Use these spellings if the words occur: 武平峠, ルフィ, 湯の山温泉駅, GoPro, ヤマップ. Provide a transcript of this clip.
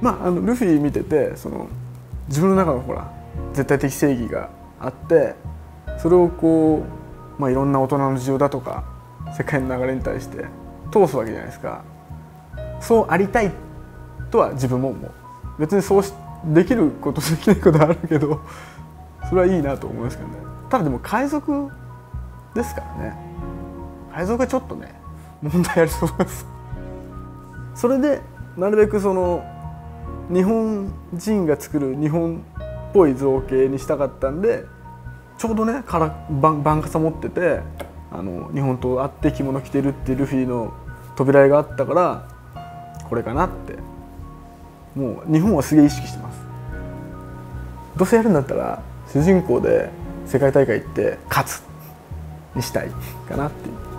まあ、ルフィ見ててその自分の中のほら絶対的正義があって、それをこう、まあ、いろんな大人の事情だとか世界の流れに対して通すわけじゃないですか。そうありたいとは自分も思う。別にそうできることできないことはあるけど、それはいいなと思いますけどね。ただでも海賊ですからね、海賊はちょっとね問題ありそうです。それでなるべくその日本人が作る日本っぽい造形にしたかったんで、ちょうどね番傘持ってて日本と合って着物着てるってルフィの扉絵があったから、これかなって。もう日本はすげえ意識してます。どうせやるんだったら主人公で世界大会行って勝つにしたいかなっていう。